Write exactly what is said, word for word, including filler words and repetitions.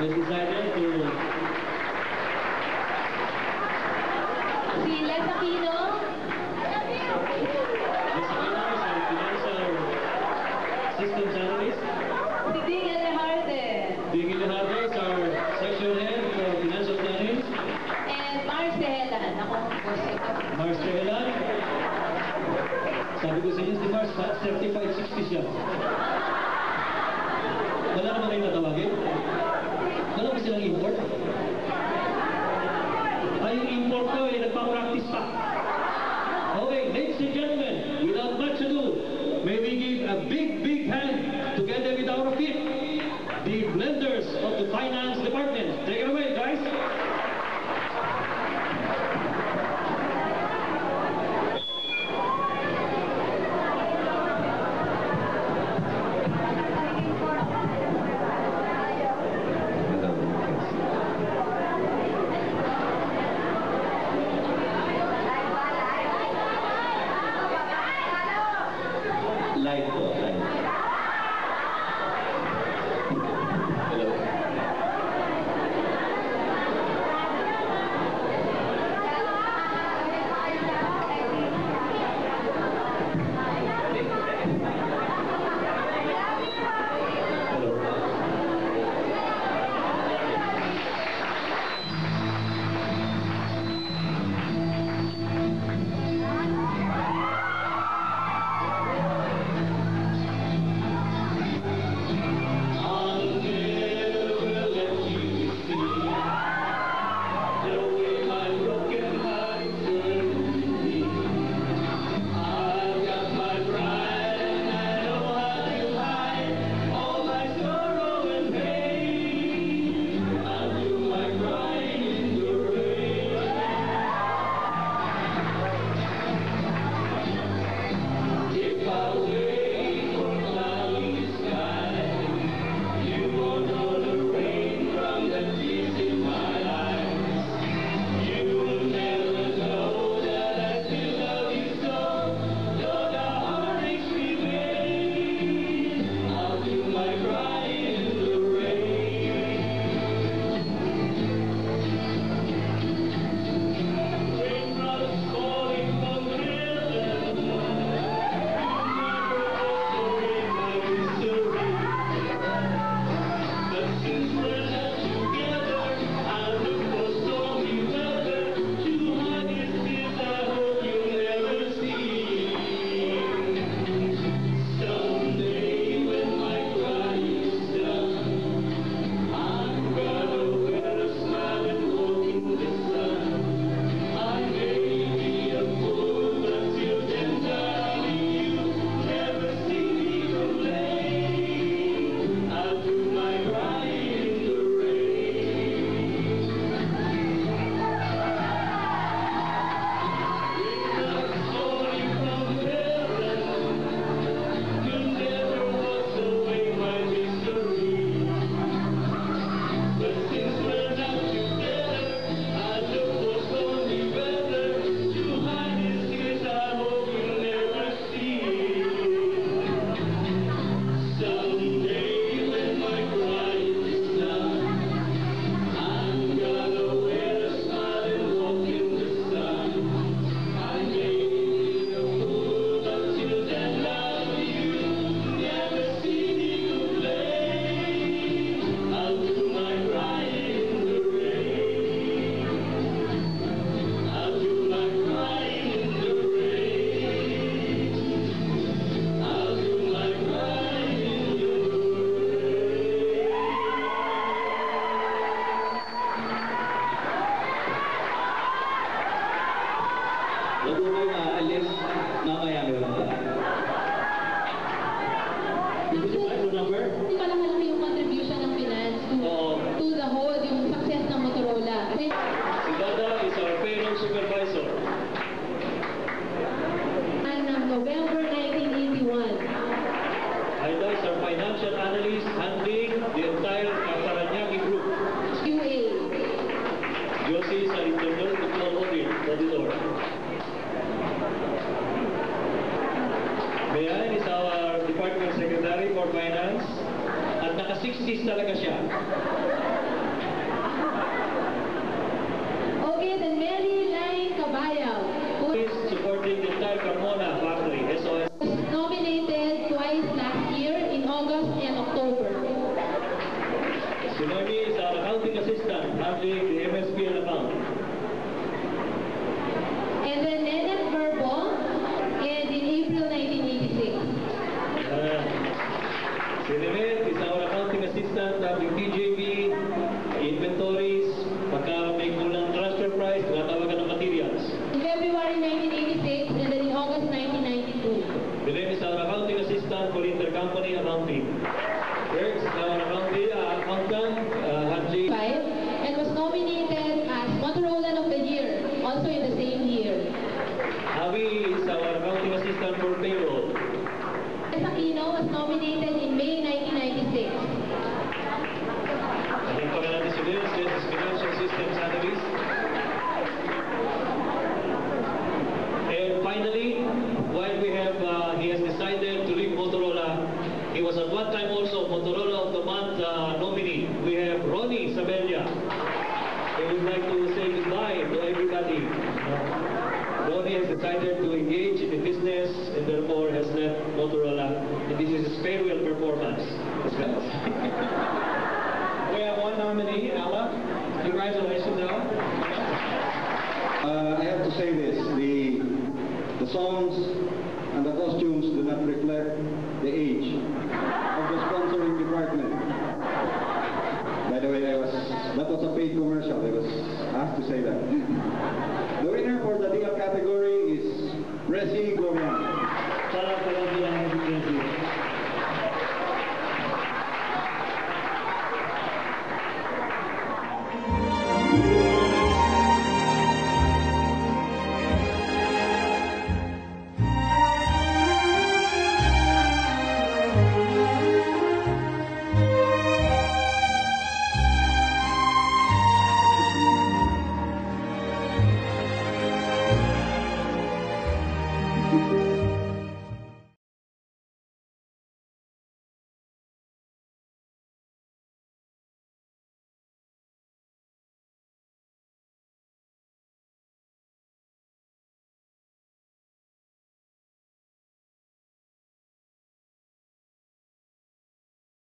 We decided to... Si Les Aquino. This one is our financial systems analyst. Si Ding Elejarde. Ding Elejarde is our section head for financial planning. And Mars Tegelan. Ako po siya. Mars Tegelan. Sabi ko sa inyo, si Mars certified sixty siya. Wala naman kayong natawagin? Wala ba silang import? Ay, yung import ko ay nagpa-practice pa. Okay, ladies and gentlemen, without much ado, may we give a big, big hand together with our team, the blenders of the finance department. Take it away, guys. Secretary for Finance, at naka sixties talaga siya. and October. Sinoni is our accounting assistant, handling the M S P and account. And then Nenet Verbal, and in April nineteen eighty-six. Uh, Sinenet is our accounting assistant, handling T J B, inventories, pagka may kulang transfer price, tinatawagan ng materials. In February nineteen eighty-six, and then in August nineteen ninety-two. The name is our accounting assistant for intercompany accounting. First, our accounting uh, accountant, uh, Hadley. Five, and was nominated as Motorola of the Year, also in the same year. Javi is our accounting assistant for payroll. Les Aquino was nominated in May nineteen ninety-six. Financial systems analyst. And finally, while we have, uh, he has decided to leave Motorola, he was at one time also Motorola of the Month uh, nominee. We have Ronnie Sabella. I would like to say goodbye to everybody. Ronnie has decided to engage in the business and therefore has left Motorola. And this is his farewell performance. We have one nominee, Ella. Congratulations, Ella. Uh, I have to say this. The, the songs and the costumes do not reflect the age of the sponsoring department. By the way, I was, that was a paid commercial. I was asked to say that. The winner for the D L category is Resi Goran.